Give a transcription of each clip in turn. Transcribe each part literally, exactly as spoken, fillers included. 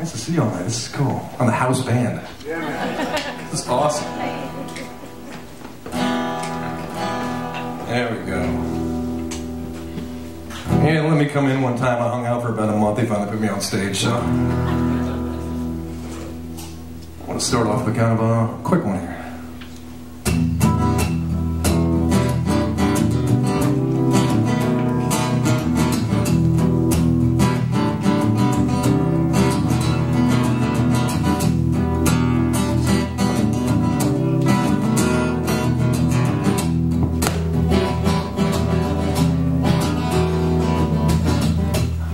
Nice to see you all night. This is cool. On the house band. Yeah. This is awesome. There we go. Yeah, let me come in one time. I hung out for about a month. They finally put me on stage, so I want to start off with kind of a quick one here.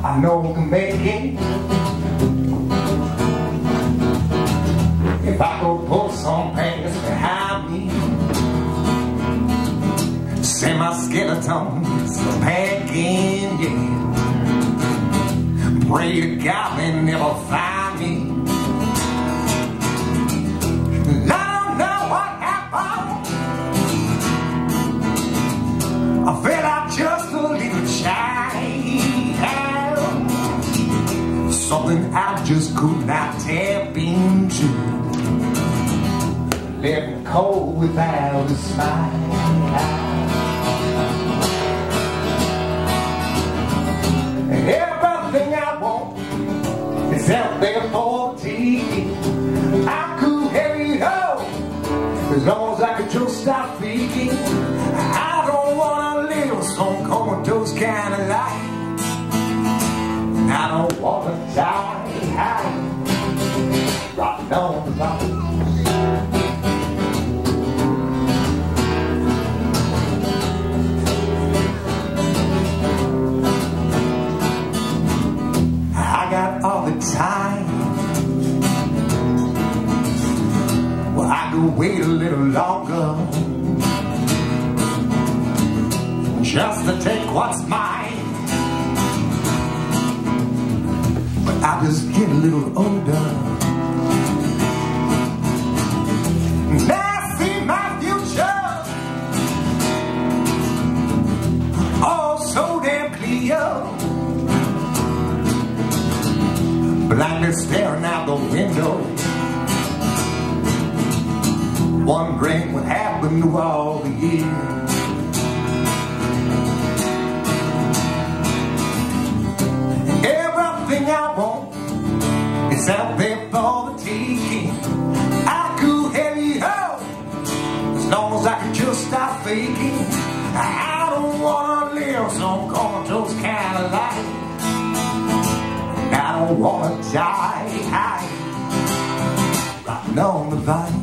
I know I can make it if I could put some things behind me. Send my skeletons packing, yeah. Pray you got me, never find me. I don't know what happened. I feel like just a little child. Something I just could not tap into. Left cold without a smile. And everything I want is out there for tea. I could have it all as long as I could just stop thinking. I don't want to live some comatose kind of life. I don't want to die high, right on the top. I got all the time. Well, I could wait a little longer, just to take what's mine. I just get a little older. And I see my future, oh so damn clear. Blindly staring out the window, wondering what happened to all the years. Everything I want is out there for the taking. I could have it all as long as I could just stop faking. I don't want to live some comatose kind of life. I don't want to die high, riding on the vine.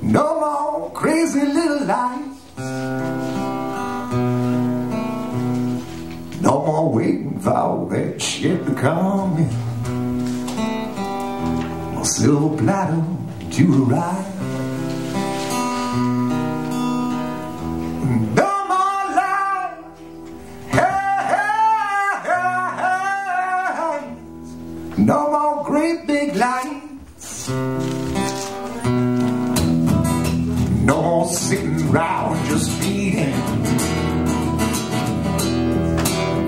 No more crazy little lies. No more waiting for all that shit to come in. My silver platter to arrive. No more lies. Hey, hey, hey, hey. No more great big lights. No more sitting around just feeding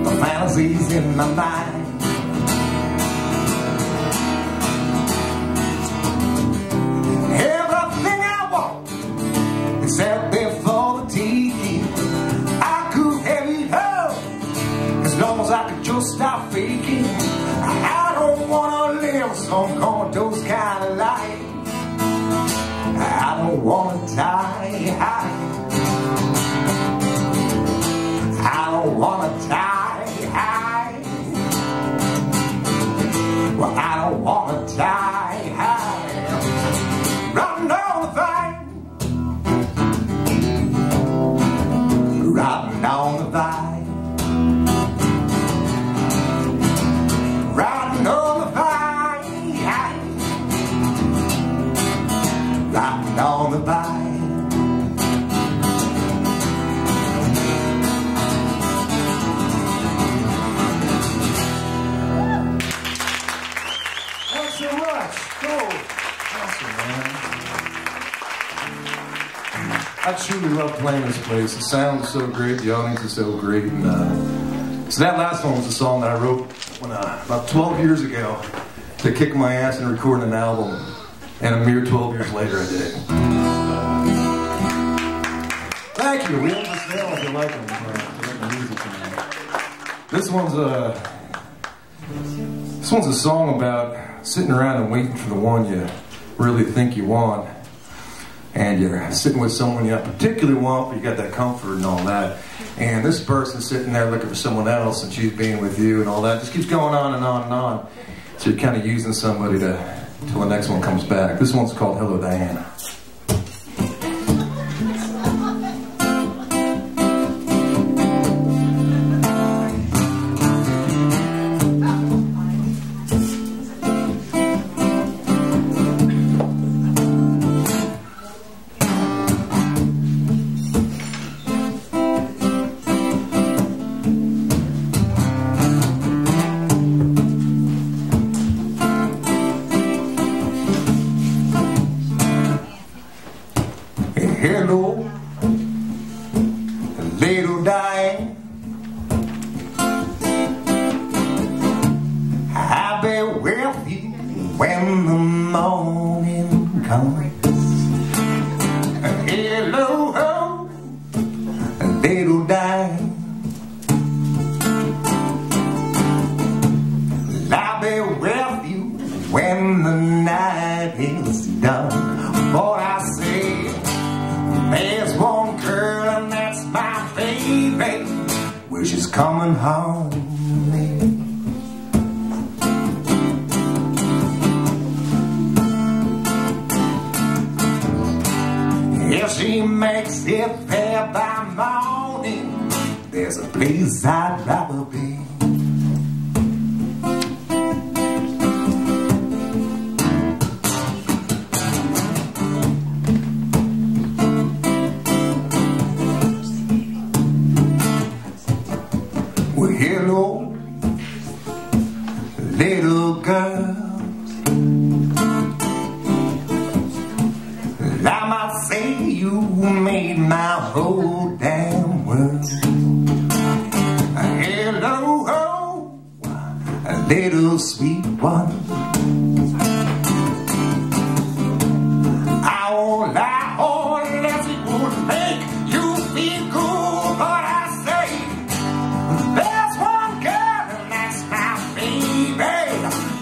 the fantasies in my mind. Everything I want is out there for the taking. I could have it all as long as I could just stop faking. I don't want to live some comatose kind of life. I don't want to die high. I don't want to die high. Well, I don't want to die high. Riding on the vine. Riding on the vine. Riding on the vine. I truly love playing this place. The sound is so great, the audience is so great. And, uh, so that last one was a song that I wrote when I, about twelve years ago to kick my ass and record an album. And a mere twelve years later, I did it. Thank you. We have to stay if you like them. Uh, the music this one's a this one's a song about sitting around and waiting for the one you really think you want, and you're sitting with someone you don't particularly want, but you got that comfort and all that. And this person's sitting there looking for someone else, and she's being with you and all that. It just keeps going on and on and on. So you're kind of using somebody to till the next one comes back. This one's called "Hello, Diana." Hello, little Diane. I'll be with you when the morning comes. Hello, little Diane. I'll be with you when the night is done. Boy, I say, there's one girl and that's my baby. Well, she's coming home with me. If she makes it there by morning, there's a place I'd rather be. Hello, little girl. I might say you made my whole damn world. Hello, little sweet one. I won't lie unless it would make you feel good, but I say,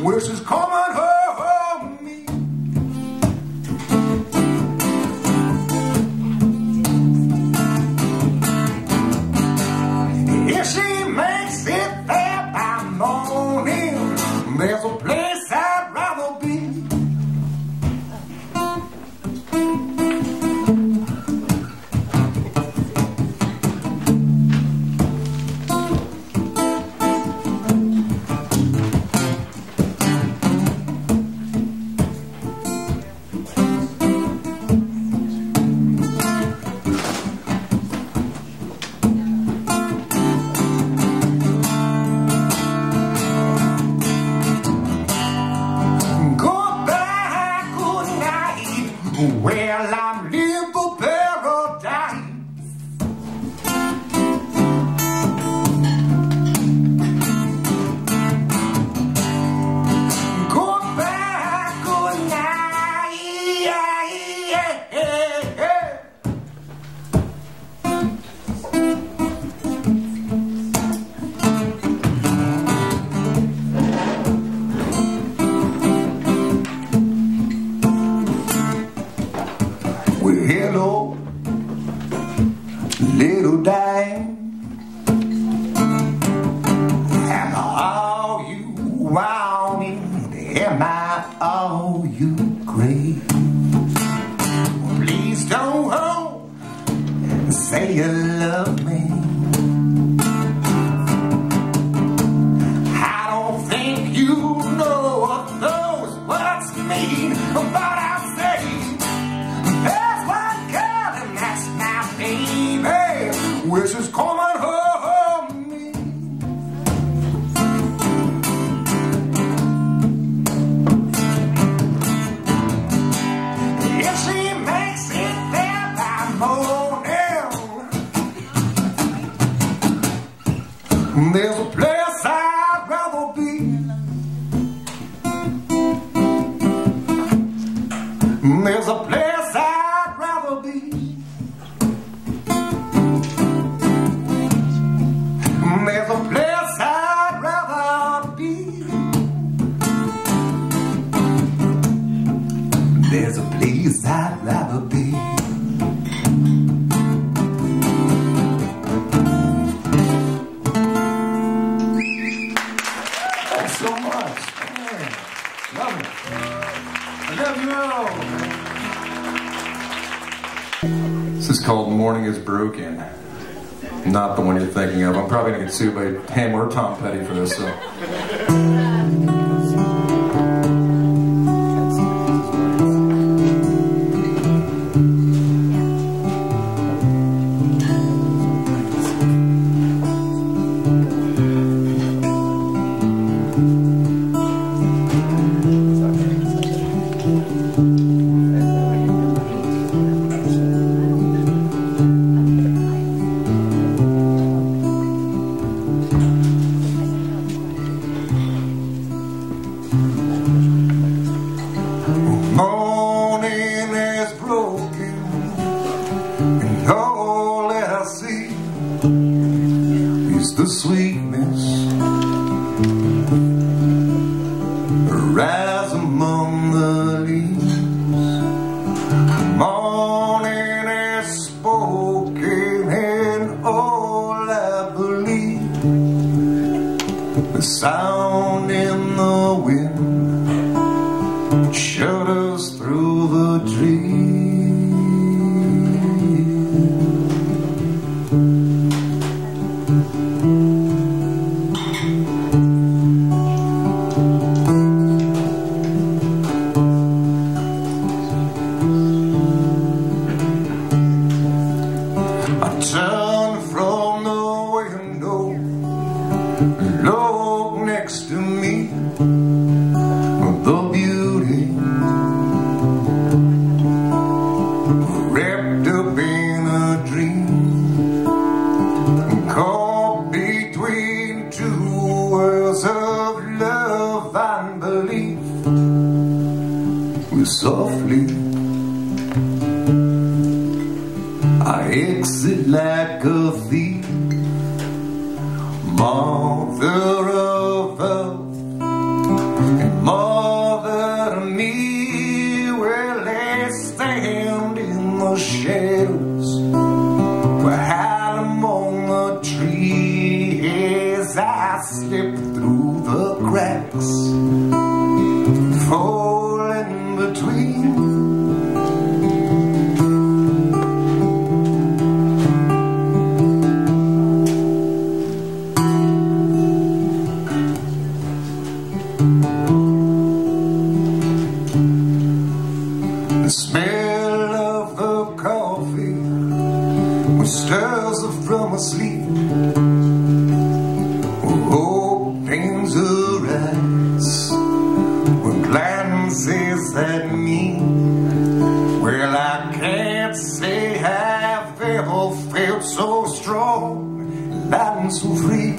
which is coming home with me. If she makes it there by morning, there's a place I'd rather be. Well, I'm living for paradise. Goodbye, good night. Hello, little Diane. Am I all you wanted? Am I all you crave? Please don't hold and say you love me. I don't think you know of those words mean, but I say, which is coming home with me. If she makes it there by morning, us. Hey, love it. I love you all. This is called Morning is Broken. Not the one you're thinking of. I'm probably going to get sued by Ham or Tom Petty for this, so... The sweetness rise among the leaves. Morning is spoken, and all I believe the sound in the wind shudders through the trees. Turn from the window, look next to me, the beauty wrapped up in a dream, caught between two worlds of love and belief. We softly I exit like a thief, mother of earth and mother of me. Well, they stand in the shadows, where hide among the trees. I slip through the cracks, fall in between. The smell of the coffee which stirs up from a sleep. Oh, things arise with glances at me. Well, I can't say I've ever felt so strong, light and so free.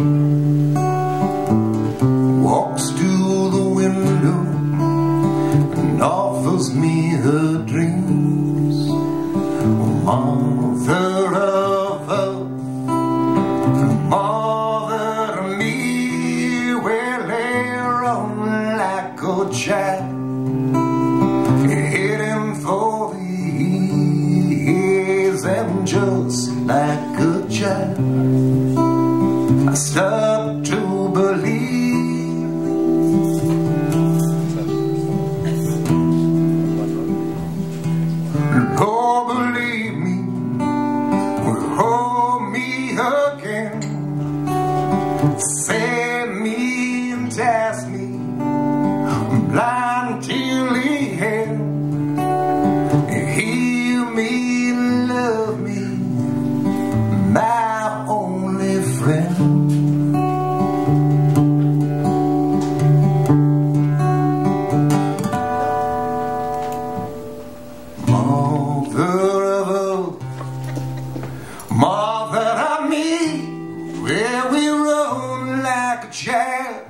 Walks to the window and offers me her dreams. Mother of earth, mother of me, well, they're on like a child, heading for the ears, and just like a child, I start to believe. Send me and test me, I'm blind till the end. Heal me and love me, my only friend. Child,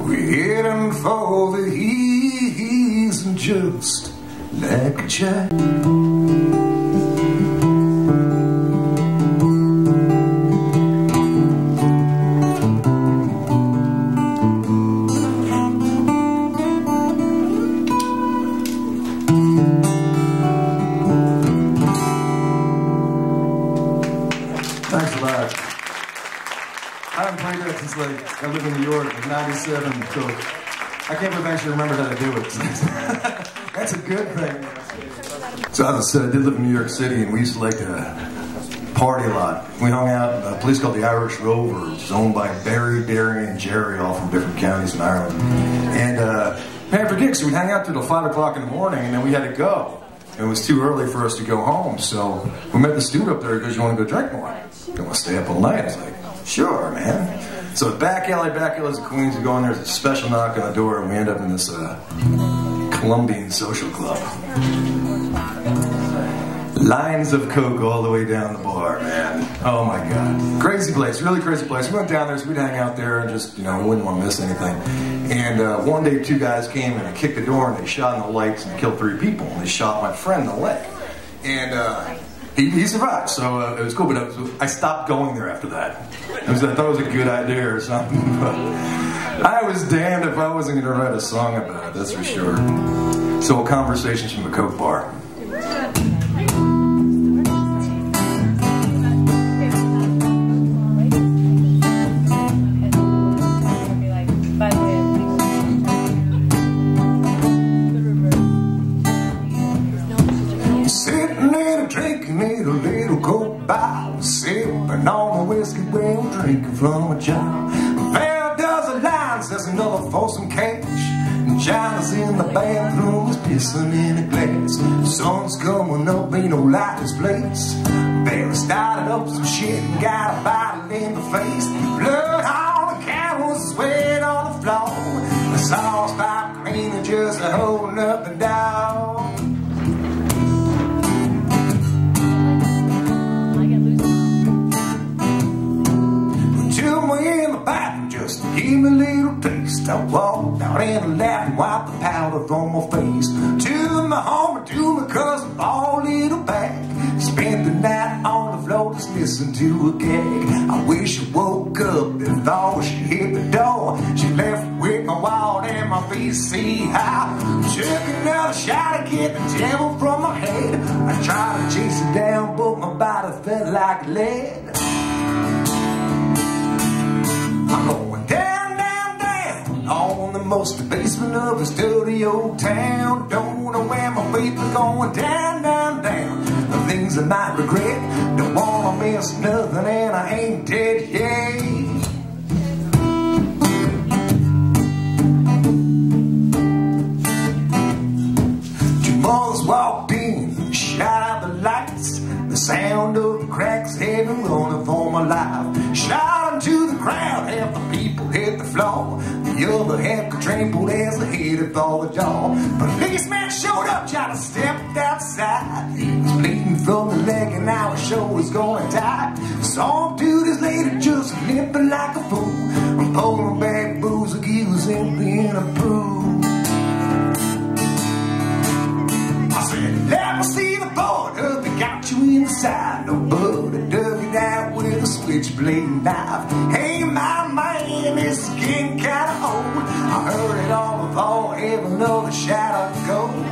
we're heading for the ease, and just like a child. Thanks a lot. I haven't played that since like I lived in New York in ninety-seven, so I can't believe I actually remembered how to do it. That's a good thing. So as I said, I did live in New York City, and we used to like to party a lot. We hung out in a place called the Irish Rover, which is owned by Barry, Derry, and Jerry, all from different counties in Ireland. And uh, after gigs, we'd hang out till five o'clock in the morning, and then we had to go. It was too early for us to go home, so we met this dude up there because you want to go drink more. You want to stay up all night? I was like, sure, man. So back alley, back alleys of Queens, we go in there, there's a special knock on the door, and we end up in this uh, Colombian social club. Lines of coke all the way down the bar, man. Oh my God. Crazy place, really crazy place. We went down there, so we'd hang out there and just, you know, we wouldn't want to miss anything. And uh, one day two guys came and they kicked the door and they shot in the lights and killed three people. And they shot my friend in the leg. And uh, he, he survived, so uh, it was cool. But I, was, I stopped going there after that. I, was, I thought it was a good idea or something. But I was damned if I wasn't going to write a song about it, that's for sure. So Conversations from the Coke Bar. Sipping on the whiskey while drinking from a jar. There does a line, says another foursome catch. And China's in the bathroom, is pissing in a glass. The sun's coming up, ain't no light this place. Barry started up some shit and got a bottle in the face. Blood on the candles, sweat on the floor. The sauce pipe cleaner just holding up the dog. Give me a little taste. I walked out in the lap and wiped the powder from my face. To my home, to my cousin, all little back. Spent the night on the floor just listening to a gag. I wish I woke up before she hit the door. She left with my wallet and my V C high. Took another shot to get the devil from my head. I tried to chase her down, but my body felt like lead. I'm going down, down, down on the most basement of a studio town. Don't know where my feet are going. Down, down, down. The things I might regret. Don't want to miss nothing and I ain't dead yet. Two mothers walked in, shot out the lights. The sound of cracks heaven running for my life. Shot into the crowd, half the people hit the floor. The other half got trampled as they headed for the door. Policeman showed up, tried to step outside. He was bleeding from the leg and now his shoulder's gonna die. Some dude is later just limping like a fool. I'm pulling back booze, accusing being a fool. I said, let me see the board up, they got you inside. Nobody dug it out with a switchblade knife. Hey, my man, this skin kinda old. I heard it all before, even though the shadow gold.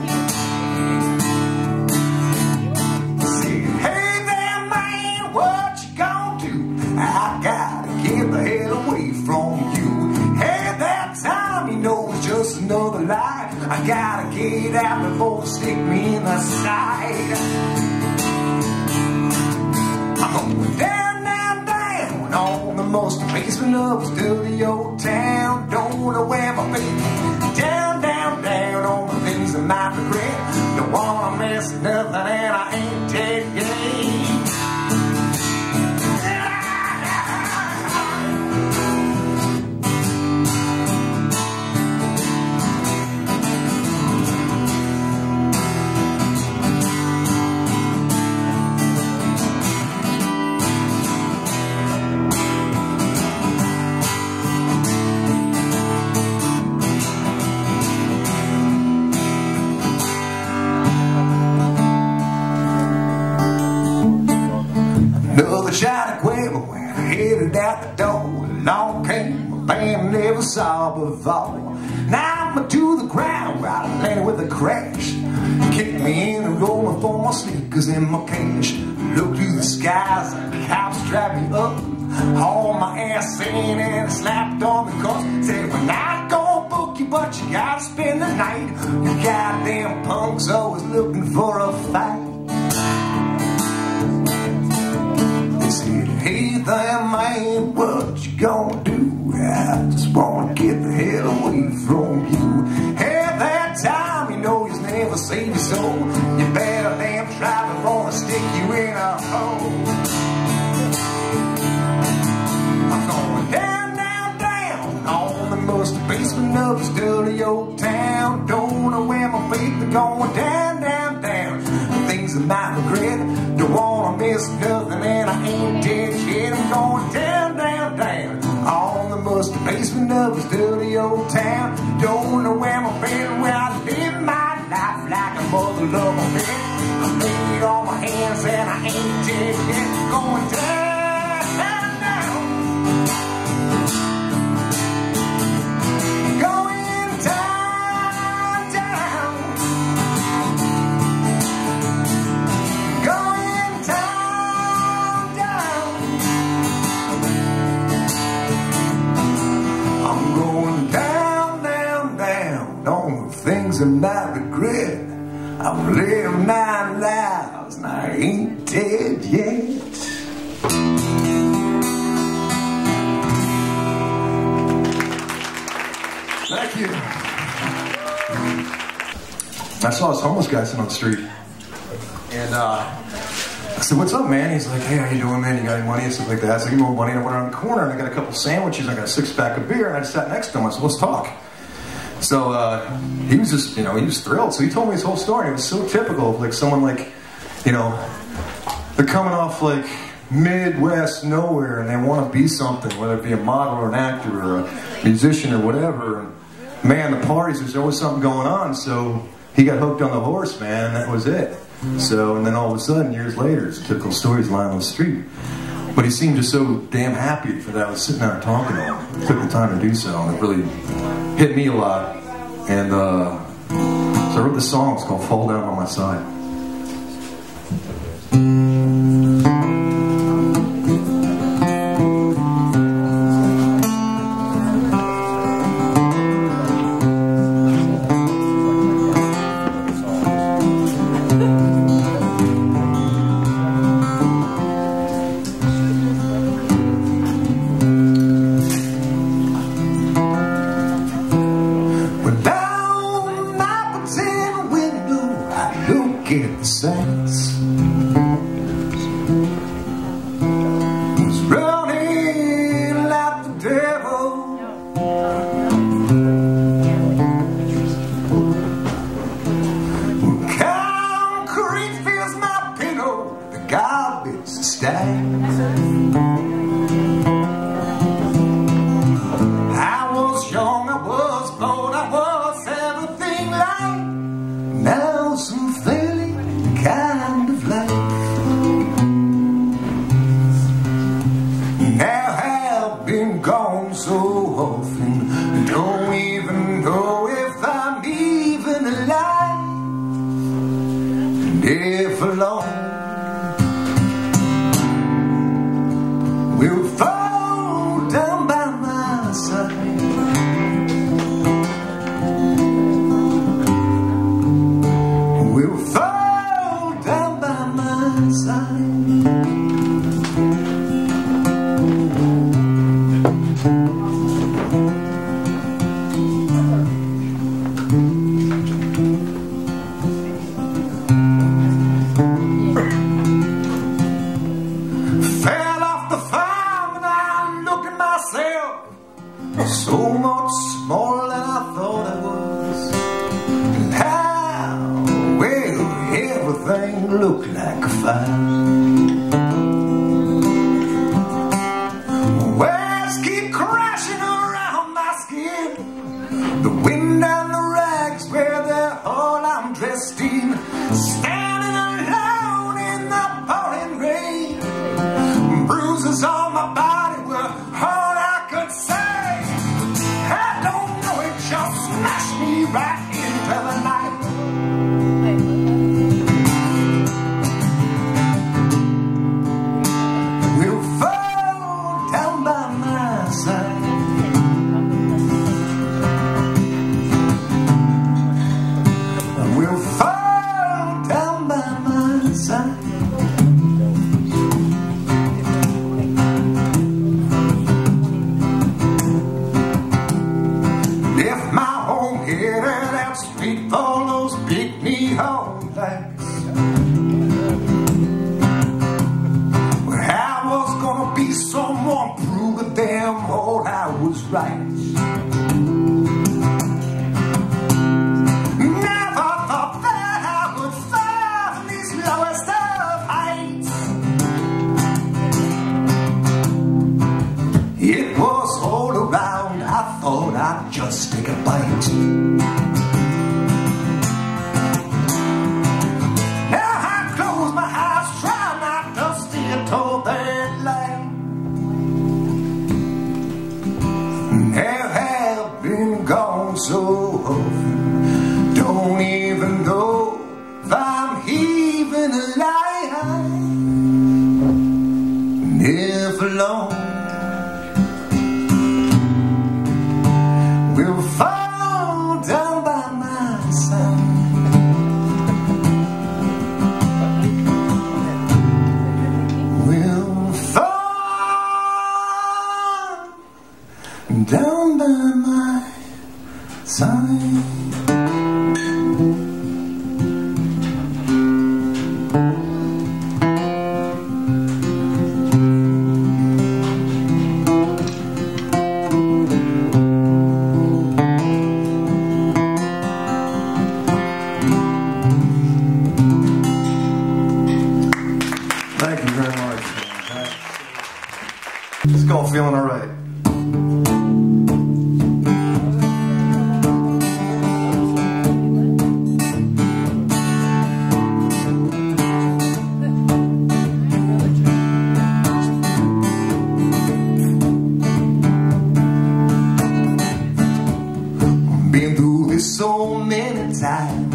Said, hey there, man, what you gonna do? I gotta get the hell away from you. Hey, that time, you know, it's just another lie. I gotta get out before they stick me in the side. I'm going down, down, down on the most basement of a studio town. Don't wanna wear my feet. Down, down, down on the things I might regret. Don't wanna miss nothing and I ain't dead yet. Out the door, along came a band never saw before. Now I'm to the ground, right landed with a crash. Kicked me in the roller for my sneakers and my cash. Looked through the skies, the cops strapped me up. hauled my ass in and slapped on the cuffs. Said, we're not gonna book you, but you gotta spend the night. You goddamn punks always looking for a fight. They said, hey there, man, what you gonna do? I just wanna get the hell away from you. Had that time, you know, you'll never save your soul. You better damn try before I stick you in a hole. I'm going down, down, down on the musty basement of the dirty old town. Don't know where my feet are going. Down, down, down. Things I might regret. Don't wanna miss nothing, and I ain't dead yet. I'm going down, down, down on the musty basement of this dirty old town. Don't know where my bed, where I live my life like a mother lover bit. I laid on my hands and I ain't dead yet. Going down, down, going down, down, going down, down. I'm going down, down, down on the things I'm not regret. I've lived nine lives and I ain't dead yet. Thank you. I saw this homeless guy sitting on the street. And uh, I said, what's up, man? He's like, hey, how you doing, man? You got any money and stuff like that? I said, give me more money. And I went around the corner and I got a couple sandwiches. And I got a six-pack of beer. And I just sat next to him. I said, let's talk. So uh, he was just, you know, he was thrilled. So he told me his whole story. It was so typical of like someone like, you know, they're coming off like Midwest nowhere and they want to be something, whether it be a model or an actor or a musician or whatever. And man, the parties, there's always something going on. So he got hooked on the horse, man. That was it. So, and then all of a sudden, years later, it's typical stories lying on the street. But he seemed just so damn happy that I was sitting there talking to him. It took the time to do so, and it really hit me a lot. And uh, so I wrote this song. It's called Fall Down on My Side. So often, don't even know if I'm even alive. Never alone, we'll fall down by my side. We'll fall down by my side. Sign. Thank you very much. It's called Feeling All Right. So many times,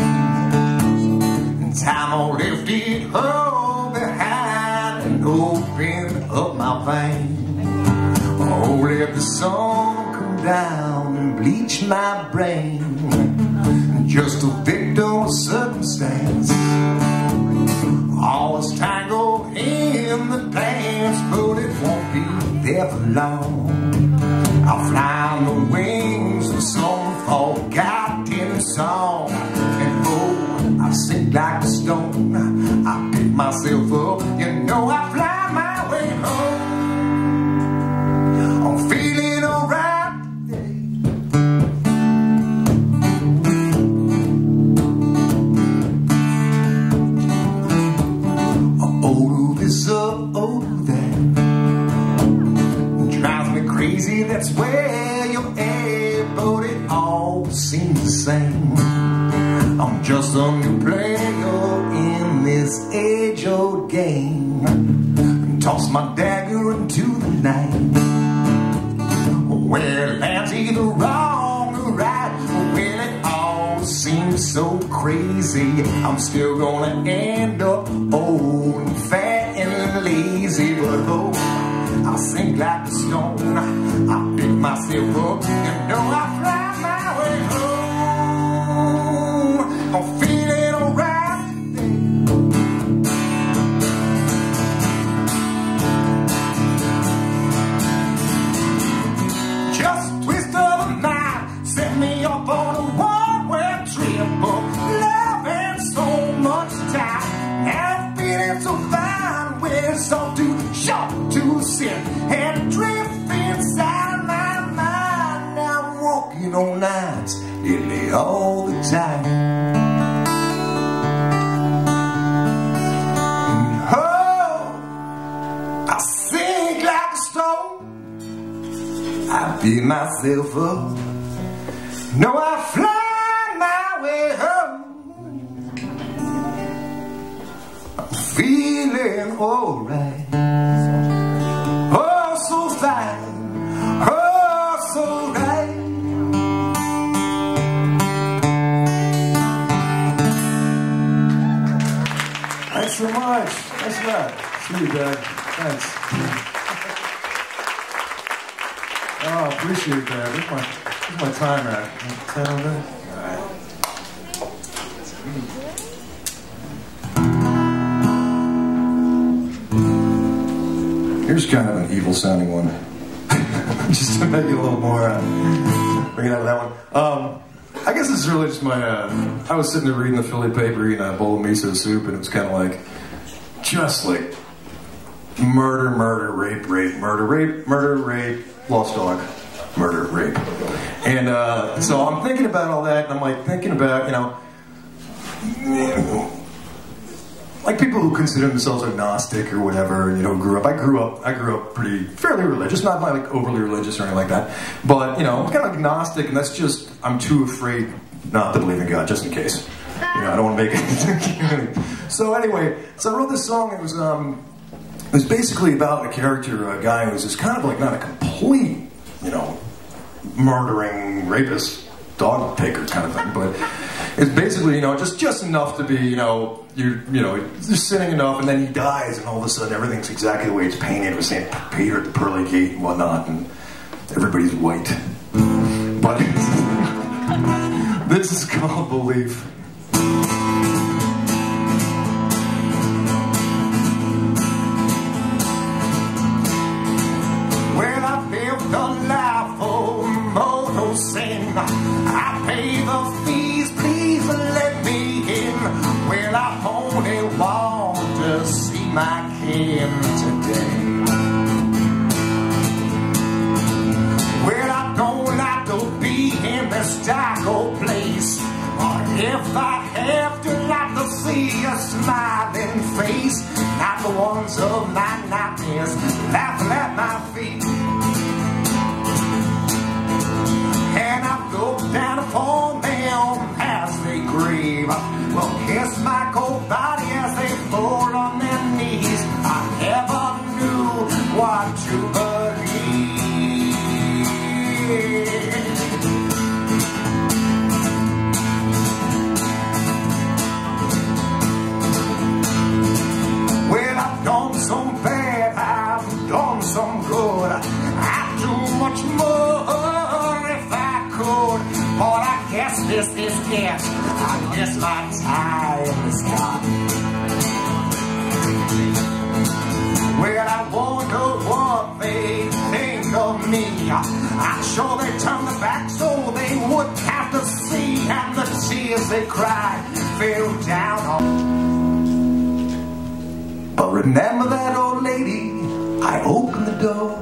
and time I left it all behind and opened up my veins. Oh, let the sun come down and bleach my brain. Just a victim of circumstance, always tangled in the past, but it won't be there for long. I'll fly on the wings of some forgotten song, and oh, I sink like a stone. I pick myself up, you know I fly my way home. I'm feeling alright today. Oh, this up, oh, that drives me crazy. That's where you're at, but it all seems the same. I'm just a new player in this age-old game, and toss my dagger into the night. Well, that's either wrong or right. Well, it all seems so crazy. I'm still gonna end up old and fat and lazy. But oh, I sink like a stone. I pick myself up, and know I fly. I'm feeling alright today. Just a twist of a knife set me up on a one-way trip of love and so much time. Now I'm feeling so fine, we're so too short to sit and drift inside my mind. Now I'm walking on lines nearly all the time. I beat myself up. No, I fly my way home. I'm feeling alright. Oh, so fine. Oh, so right. Thanks so much. Thanks a lot. See you, Dad. Thanks. Oh, I appreciate that. Where's my, where's my time at? ten on that? All right. Mm. Here's kind of an evil sounding one. Just to make it a little more, uh, bring it out of that one. Um, I guess it's really just my, uh, I was sitting there reading the Philly paper, eating a bowl of miso soup, and it was kind of like, just like, murder, murder, rape, rape, murder, rape, murder, rape. Lost dog, murder, rape. And uh, so I'm thinking about all that, and I'm like thinking about, you know, like people who consider themselves agnostic or whatever, you know, grew up, I grew up, I grew up pretty, fairly religious, not like overly religious or anything like that, but, you know, I'm kind of agnostic, and that's just, I'm too afraid not to believe in God, just in case. You know, I don't want to make it. So anyway, so I wrote this song. It was, um, it was basically about a character, a guy who's just kind of like not a complete, you know, murdering rapist, dog taker kind of thing, but it's basically, you know, just just enough to be, you know, you you know, just sinning enough, and then he dies, and all of a sudden everything's exactly the way it's painted with Saint Peter at the pearly gate and whatnot, and everybody's white. But this is called Belief. I pay the fees, please let me in. Well, I only want to see my kin today. Well, I don't like to be in this dark old place, or if I have to, like to see a smiling face, not the ones of my nightmares laughing at my feet. Down upon them as they grieve, will kiss my cold body as they fall on their knees. I never knew what to believe. Well, I've done some bad, I've done some good, I do much more. But I guess this is it. I guess my time is gone. Well, I wonder what they think of me. I'm sure they turned their back so they would have to see, and the tears they cried fell down on. But remember that old lady, I opened the door.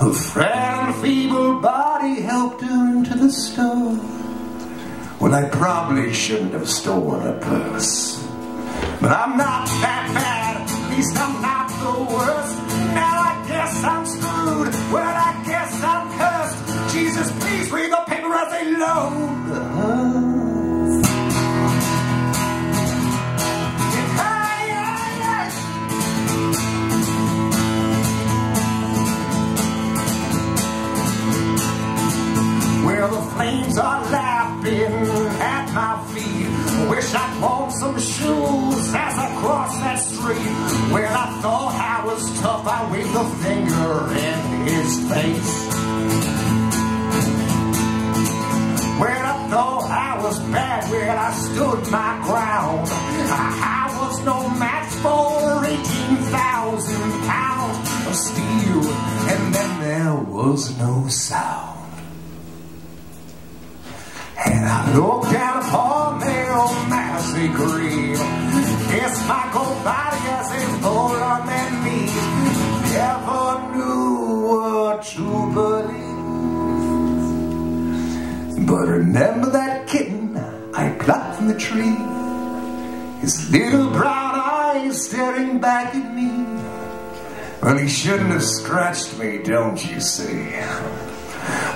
Her frail and feeble body helped her into the store. Well, I probably shouldn't have stolen a purse, but I'm not that bad, at least I'm not the worst. Now I guess I'm screwed, well I guess I'm cursed. Jesus, please read the paper as they load the hearse. The flames are lapping at my feet. Wish I'd worn some shoes as I crossed that street. When I thought I was tough, I waved a finger in his face. When I thought I was bad, when I stood my ground, I was no match for eighteen thousand pounds of steel. And then there was no sound. And I looked down upon them as they grieve, kissed my cold body as they fall on their knees. Never knew what to believe. But remember that kitten I plucked from the tree, his little brown eyes staring back at me. Well, he shouldn't have scratched me, don't you see?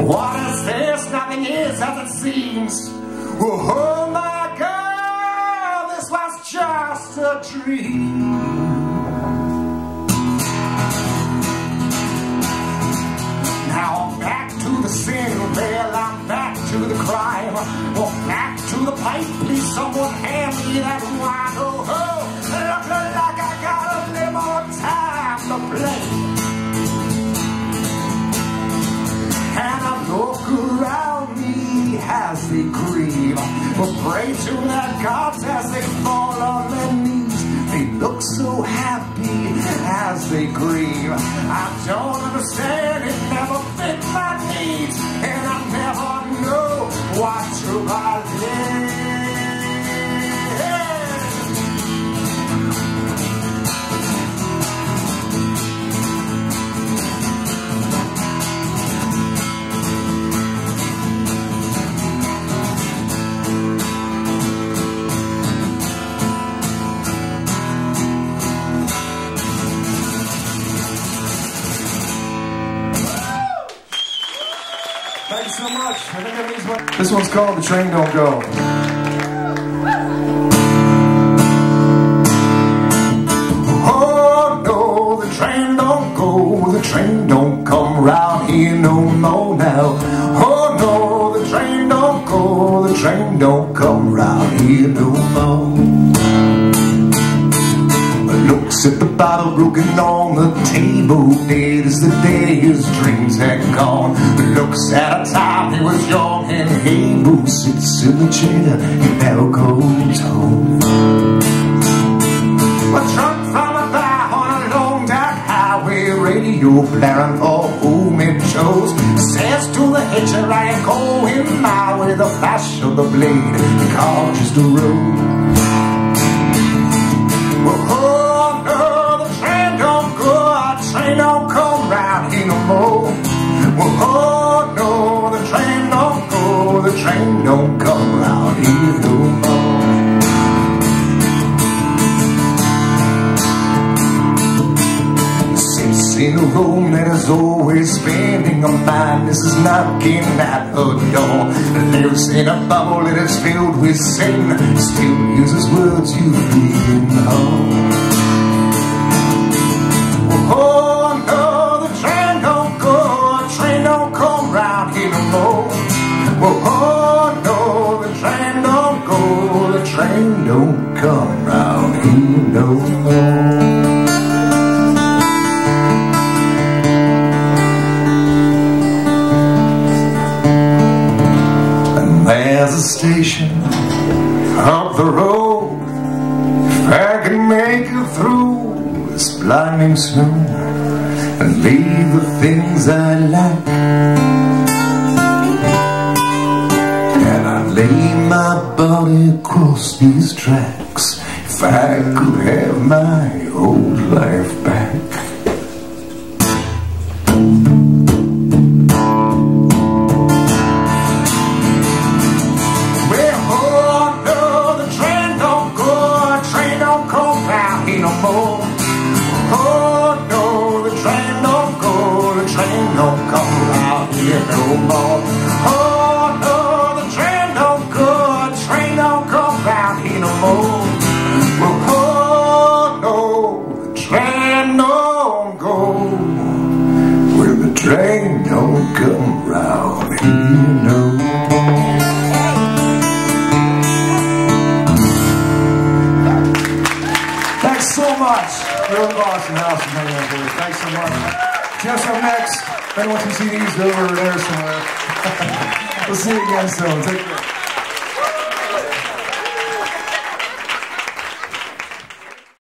What is this? Nothing is as it seems. Oh my God, this was just a dream. Now I'm back to the sin, well I'm back to the crime. Well, back to the pipe, please someone hand me that wine. Oh, oh, looking like I got a little more time to play. And I look around me as they grieve, but pray to their gods as they fall on their knees. They look so happy as they grieve. I don't understand, it never fit my needs, and I never know what to believe. I think that means what? This one's called The Train Don't Go. The train don't come round here no more now. Oh no, the train don't go, the train don't come round here no more. Looks at the bottle broken on the table, dead as the day his dreams had gone. Looks at a time he was young and able, sits in the chair and now goes home. A truck from a bar on a long dark highway, radio blaring for old men shows, says to the hitcher, I am going my way. The flash of the blade gouges the road. Well, oh no, the train don't go, the train don't come round here no more. Well, oh no, the train don't go, the train don't come round here no more. In a room that is always spinning, a mind this is knocking at a door. Lives in a bubble that is filled with sin, still uses words you feel home. Oh no, the train don't go, the train don't come round here no more. Oh no, the train don't go, the train don't come round here no more. There's a station up the road. If I can make it through this blinding snow and leave the things I like, and I lay my body across these tracks. If I could have my old life back. Oh no, the train don't go, the train don't come round here no more. Oh no, the train don't go, the train don't come round here no more. Oh no, the train don't go, well the train don't come round here no more. Thanks so much. Real awesome house and hanging out there. Thanks so much. Jeff's up next. If anyone can see these, they're over there somewhere. We'll see you again soon. Take care.